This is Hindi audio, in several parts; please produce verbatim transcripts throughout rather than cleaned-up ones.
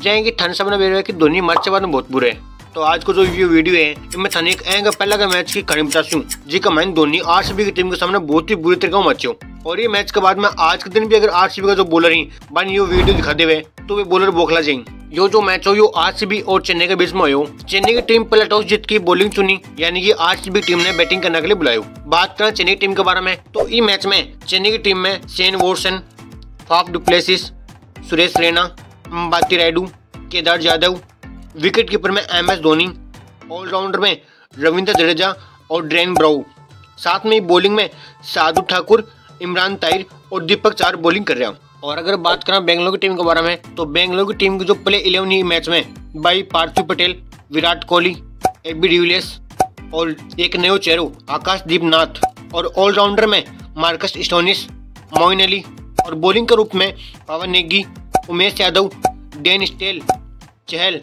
जाएंगे थाने सामने बेरवे की धोनी मैच के बाद में बहुत बुरे हैं। तो आज को जो ये वीडियो है इसमें थाने का पहला का मैच की खड़ी बताती हूँ जी का मैंने धोनी आरसीबी की टीम के सामने बहुत ही बुरी तरीके से मैच हो। और ये मैच के बाद में आज के दिन भी अगर आरसीबी का जो बॉलर ही बन ये वीडियो दिखाते हुए तो वे बॉलर बोखला जाएंगे। यो जो मैच हो यो आरसीबी और चेन्नई के बीच में हो। चेन्नई की टीम पहला टॉस जीत की बॉलिंग चुनी यानी कि आरसीबी टीम ने बैटिंग करने के लिए बुलाया। बात करें चेन्नई टीम के बारे में तो इस मैच में चेन्नई की टीम में Shane Watson, Faf du Plessis, Suresh Raina, Ambati Rayudu, Kedar Jadhav, wicket keeper में एम एस धोनी, ऑलराउंडर में रविंद्र जडेजा और ड्रेन ब्राउ, साथ में बॉलिंग में शार्दुल ठाकुर, इमरान ताहिर और दीपक चहर बॉलिंग कर रहे हैं। और अगर बात करें बेंगलोर की टीम के बारे में तो बेंगलोर की टीम की जो प्ले इलेवन ही मैच में भाई पार्थिव पटेल, विराट कोहली, एबी डिविलियर्स और एक नयो चेहरो आकाशदीप नाथ और ऑलराउंडर में मार्कस स्टोनिस, मोइन अली और बॉलिंग के रूप में पवन नेगी, उमेश यादव, डेन स्टेल, चहल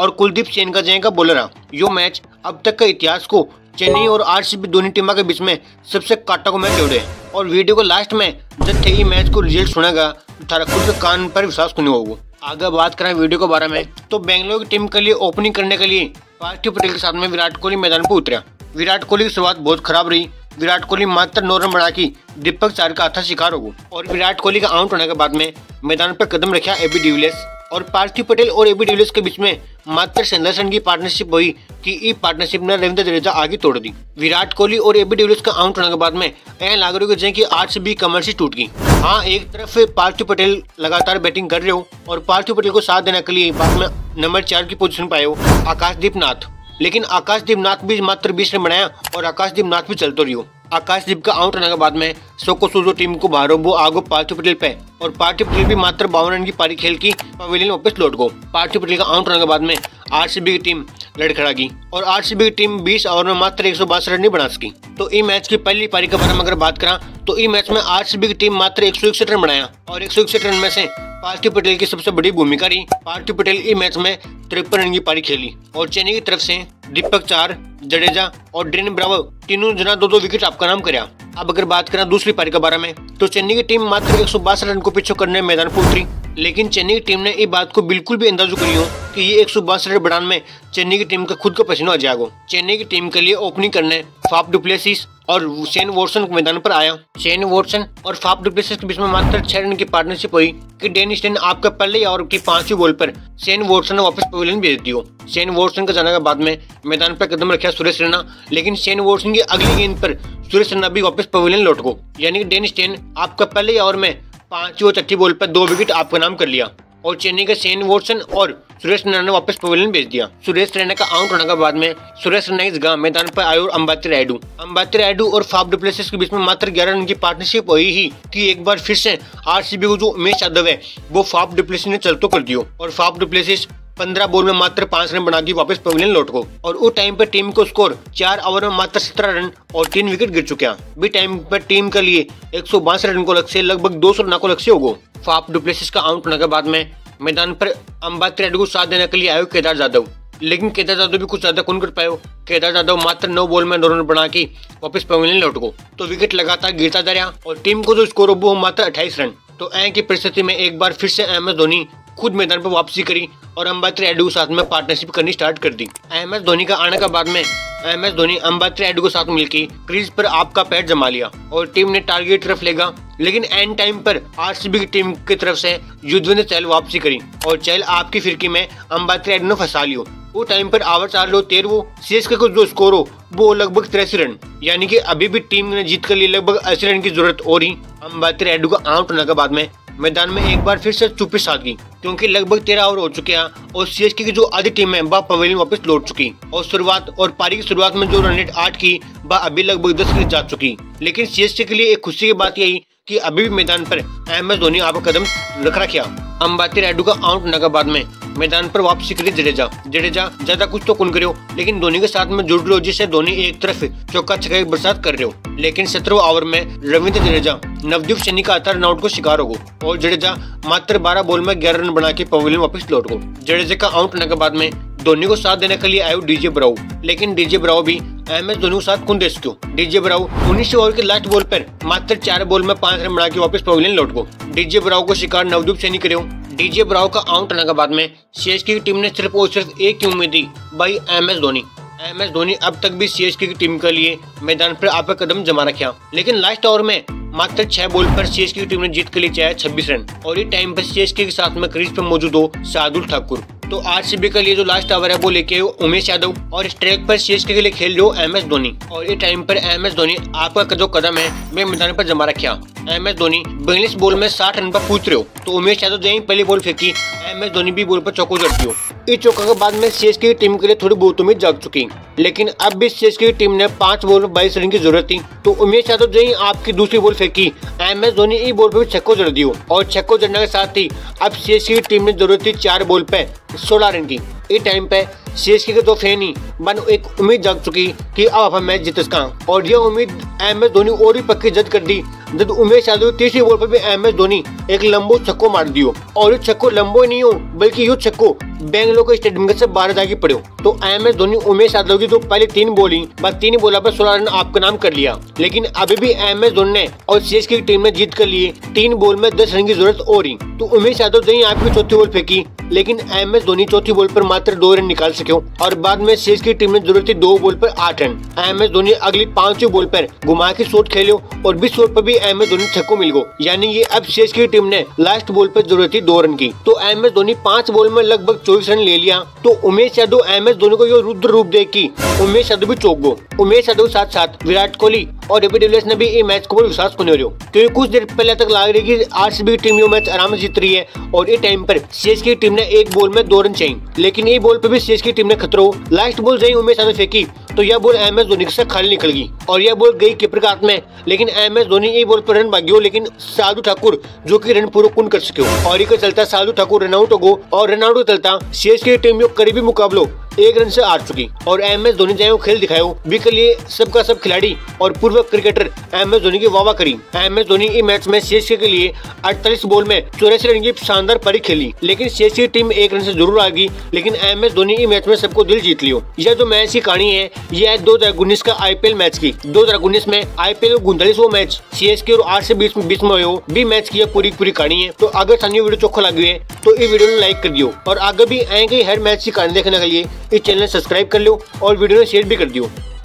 और कुलदीप सेन का जयंगा बॉलर है। यो मैच अब तक का इतिहास को चेन्नई और आरसीबी दोनों टीमों के बीच में सबसे कांटा को मैच जोड़े। और वीडियो को लास्ट में जब थे मैच को रिजल्ट सुनेगा तो थारा खुद के कान पर विश्वास नहीं होगा। आगे बात करें वीडियो के बारे में तो बेंगलोर की टीम के लिए ओपनिंग करने के लिए पार्थिव पटेल के साथ में विराट कोहली मैदान पर उतरा। विराट कोहली की शुरुआत बहुत खराब रही। विराट कोहली मात्र नौ रन बढ़ा की दीपक चहर का आथा शिकार होगा। और विराट कोहली का आउट होने के बाद में मैदान पर कदम रखा एबी डिविलियर्स और पार्थिव पटेल और एबी डिविलियर्स के बीच में मात्र सत्रह रन की पार्टनरशिप हुई कि इस पार्टनरशिप ने रविंद्र जडेजा आगे तोड़ दी। विराट कोहली और एबी डिविलियर्स का आउट होने के बाद में ऐसा लग रहा है जैसे कि आरसीबी कमर से टूट गई। हाँ, एक तरफ पार्थिव पटेल लगातार बैटिंग कर रहे हो और पार्थिव पटेल को साथ देने के लिए बाद में नंबर चार की पोजीशन पाए हो आकाशदीप नाथ, लेकिन आकाशदीप नाथ भी मात्र बीस रन बनाया और आकाशदीप नाथ भी चलते रही हो। आकाशदीप का आउट होने के बाद में सोकोसूजो टीम को बाहर वो आगो पार्थिव पटेल पे और पार्थिव पटेल भी मात्र बावन रन की पारी खेल की पवेलियन वापस लौट गो। पार्थिव पटेल का आउट होने के बाद में आरसीबी की टीम लड़खड़ा गई और आरसीबी की टीम बीस ओवर में मात्र एक सौ बासठ रन नहीं बना सकी। तो इस मैच की पहली पारी के बारे में अगर बात करा तो इस मैच में आरसीबी की टीम मात्र एक सौ इकसठ रन बनाया और एक सौ इकसठ रन में से पार्थिव पटेल की सबसे बड़ी भूमिका रही। पार्थिव पटेल इस मैच में तिरपन रन की पारी खेली और चेन्नई की तरफ से दीपक चहर, जडेजा और ड्रेन ब्रावो तीनों जना दो दो विकेट आपका नाम कराया। अब अगर बात करें दूसरी पारी के बारे में तो चेन्नई की टीम मात्र एक सौ बासठ रन को पीछे करने मैदान पर उतरी, लेकिन चेन्नई की टीम ने इस बात को बिल्कुल भी अंदाजा नहीं हो कि ये एक सौ बासठ रन बढ़ाने में चेन्नई की टीम का खुद का पसीना आ जाएगा। चेन्नई की टीम के लिए ओपनिंग करने फाफ डु प्लेसिस और शेन वॉटसन के मैदान पर आया। शेन वॉटसन और फाफ डु प्लेसिस के बीच में मात्र छह रन की पार्टनरशिप हुई कि डेन स्टेन आपका पहले ओवर की पांचवी बॉल पर शेन वॉटसन ने वापस पवेलियन भेज दिया। शेन वॉटसन का जाने के बाद में मैदान पर कदम रखा सुरेश रैना, लेकिन शेन वॉटसन की अगली गेंद पर सुरेश रैना भी वापस पवेलियन लौट गो। यानी डेन स्टेन आपका पहले ओवर में पांचवी और छठी बॉल पर दो विकेट आपका नाम कर लिया और चेन्नई के शेन वॉटसन और सुरेश रैना ने वापस पवेलियन भेज दिया। सुरेश रैना का आउट होने के बाद में सुरेश रैना इस गांव मैदान पर आए और अंबाती रायडू अंबाती रायडू और फाफ डु प्लेसिस के बीच में मात्र ग्यारह रन की पार्टनरशिप हुई ही कि एक बार फिर से आरसीबी को जो उमेश यादव है वो फाफ डु प्लेसिस ने चलतो कर दियो और फाफ डु प्लेसिस पंद्रह बॉल में मात्र पांच रन बना दी वापस पवेलियन लौट को। और उस टाइम पर टीम को स्कोर चार ओवर में मात्र सत्रह रन और तीन विकेट गिर चुके हैं। भी टाइम पर टीम के लिए एक सौ बासठ रन को लक्ष्य लगभग दो सौ रन को लक्ष्य होगा। फाफ डु प्लेसिस का आउट होने के बाद में मैदान पर अंबाती रायडू को साथ देने के लिए आयो केदार जाधव, लेकिन केदार जाधव भी कुछ ज्यादा कौन कर पाए। केदार जाधव मात्र नौ बॉल में नौ रन बना के वापस पवेलियन लौट गो। तो विकेट लगातार गिरता जा रहा और टीम को जो स्कोर वो मात्र अट्ठाईस रन। तो ऐ की परिस्थिति में एक बार फिर से एम एस धोनी खुद मैदान पर वापसी करी और अंबाती रायडू के साथ में पार्टनरशिप करनी स्टार्ट कर दी। एम एस धोनी का आने के बाद में एम एस धोनी अंबाती रायडू के साथ मिलकर क्रीज पर आपका पैर जमा लिया और टीम ने टारगेट तरफ लेगा, लेकिन एंड टाइम पर आरसीबी की टीम की तरफ से युजवेंद्र चहल वापसी करी और चहल आपकी फिरकी में अंबाती रायडू ने फंसा लियो। वो टाइम पर आवर चार लो तेरवो सीएसके को जो स्कोर हो वो लगभग तिरासी रन, यानी कि अभी भी टीम ने जीत के लिए लगभग अस्सी रन की जरूरत हो रही। अंबाती रायडू का आउट होने के बाद में मैदान में एक बार फिर से चुप्पी साध गई क्योंकि लगभग तेरह ओवर हो चुके हैं और सीएसके की जो आधी टीम है वह पवेलियन वापस लौट चुकी और शुरुआत और पारी की शुरुआत में जो रन रेट आठ की वह अभी लगभग दस की जा चुकी। लेकिन सीएसके के लिए एक खुशी की बात यही कि अभी भी मैदान पर एम एस धोनी आपका कदम रख रखा। अंबाती रायडू का आउट होने के बाद में मैदान पर वापसी करी जडेजा जडेजा ज्यादा कुछ तो कौन करो, लेकिन धोनी के साथ में जुटलो जिससे धोनी एक तरफ चौका छक्के बरसात कर रहे हो। लेकिन सत्रह ओवर में रविंद्र जडेजा नवदीप सैनी का अतर रनआउट को शिकार हो और जडेजा मात्र बारह बॉल में ग्यारह रन बना के पवेलियन वापस लौट गो। जडेजा का आउट होने के बाद में धोनी को साथ देने के लिए आयु डीजे ब्रावो, लेकिन डीजे ब्रावो भी एम एस धोनी के साथ कुंदेश क्यों। डीजे ब्रावो उन्नीस ओवर के लास्ट बॉल पर मात्र चार बॉल में पांच रन बना के वापस पवेलियन लौट गो। डीजे ब्रावो को शिकार नवदीप सैनी करे। डीजे ब्रावो का आउट होने के बाद में सीएसके की टीम ने सिर्फ और सिर्फ एक उम्मीद दी भाई M S Dhoni. M S Dhoni अब तक भी सीएसके की टीम के लिए मैदान पर आपका कदम जमा रखा, लेकिन लास्ट ओवर में मात्र छह बॉल पर सीएसके की टीम ने जीत के लिए चाहिए छब्बीस रन और ये टाइम पर सीएसके के साथ में क्रीज पर मौजूद हो शार्दुल ठाकुर। तो आरसीबी के लिए जो लास्ट ओवर है वो लेके उमेश यादव और स्ट्राइक पर सीएसके के लिए खेल रहे हो एमएस धोनी और ये टाइम पर एमएस धोनी आपका जो कदम है मैं मैदान पर जमा रखा। एमएस धोनी बयालीस बॉल में साठ रन पर पूछ रहे हो तो उमेश यादव ने पहली बॉल फेंकी, एमएस धोनी भी बॉल पर चौको जड़ती हो। इस चौका के बाद में सीएसके की टीम के लिए थोड़ी बहुत उम्मीद जाग चुकी, लेकिन अब भी सीएसके की टीम ने पांच बॉल में बाईस रन की जरूरत थी तो उमेश यादव ने आपकी दूसरी बॉल फेंकी, एमएस धोनी इस बॉल पर छक्को जड़ दियो और छक्को जड़ने के साथ ही अब सीएसके की टीम ने जरूरत थी चार बॉल पे सोलह रन की। इस टाइम पे सीएसके के दो फैन ही मन एक उम्मीद जाग चुकी कि अब हम मैच जीत सका और यह उम्मीद एमएस धोनी और भी पक्की जद कर दी जब उमेश यादव तीसरी बॉल पर भी एमएस धोनी एक लंबो छक्को मार दियो और ये छक्को लंबो ही नहीं हो बल्कि यो छक्को बेंगलोर के स्टेडियम से बाहर जाके पड़े तो एमएस धोनी उमेश यादव की तो पहले तीन बॉलिंग बस तीन बॉल पर सोलह रन आपका नाम कर लिया, लेकिन अभी भी एमएस धोनी ने और सीएसके की टीम ने जीत कर लिए तीन बॉल में दस रन की जरूरत और ही तो उमेश यादव ने आपकी चौथी बॉल फेंकी, लेकिन एमएस धोनी चौथी बॉल पर मात्र दो रन निकाल सके और बाद में सीएसके की टीम ने जरूरत थी दो बॉल पर आठ रन। एमएस धोनी अगली पांचवी बॉल पर घुमा के शॉट खेले और बीस शॉट पर भी एमएस धोनी छक्को मिल गो, यानी ये अब सीएसके की टीम ने लास्ट बॉल पर जरूरत थी दो रन की तो एमएस धोनी पांच बॉल में लगभग चौबीस रन ले लिया तो उमेश यादव एमएस धोनी को ये रुद्र रूप दे की उमेश यादव भी चौंक गो। उमेश यादव के साथ साथ विराट कोहली और एबी डिविलियर्स ने भी इस मैच को विश्वास को नहीं हो क्योंकि कुछ देर पहले तक लग रही कि आरसीबी टीम ये मैच आराम से जीत रही है और ये टाइम पर सीएसके की टीम ने एक बॉल में दो रन चाहिए, लेकिन ये बॉल पर भी सीएसके की टीम ने खतरा हो। लास्ट बॉल जहीं उमेश यादव फेंकी तो यह बॉल एमएस धोनी से खाली निकल गई और यह बॉल गई कीपर के हाथ में, लेकिन एमएस धोनी ये बॉल पर रन भाग्यो लेकिन शार्दुल ठाकुर जो कि रन पूरा कुन कर सके और ये चलता शार्दुल ठाकुर रनआउट हो और रनआउट चलता सीएसके की टीम करीबी मुकाबलो एक रन से हार चुकी और एमएस धोनी ने खेल दिखाया जिसके लिए सबका सब खिलाड़ी और पूर्व क्रिकेटर एमएस धोनी की वाहवाह करी। एमएस धोनी इस मैच में सीएसके के लिए अड़तालीस बॉल में चौरासी रन की शानदार पारी खेली, लेकिन सीएसके की टीम एक रन से जरूर आ गई, लेकिन एमएस धोनी इस मैच में सबको दिल जीत लियो। यह जो मैच की कहानी है यह है दो हजार उन्नीस का आईपीएल मैच की। दो हजार उन्नीस में आईपीएल का उनतालीसवां मैच सीएसके और आर सी बी में बीच में हुए भी मैच की पूरी पूरी कहानी है। तो अगर सामने वीडियो चोखा लगी है तो इस वीडियो को लाइक कर दियो और आगे भी आएंगे हर मैच की कहानी देखने के लिए इस चैनल सब्सक्राइब कर लो और वीडियो शेयर भी कर दियो।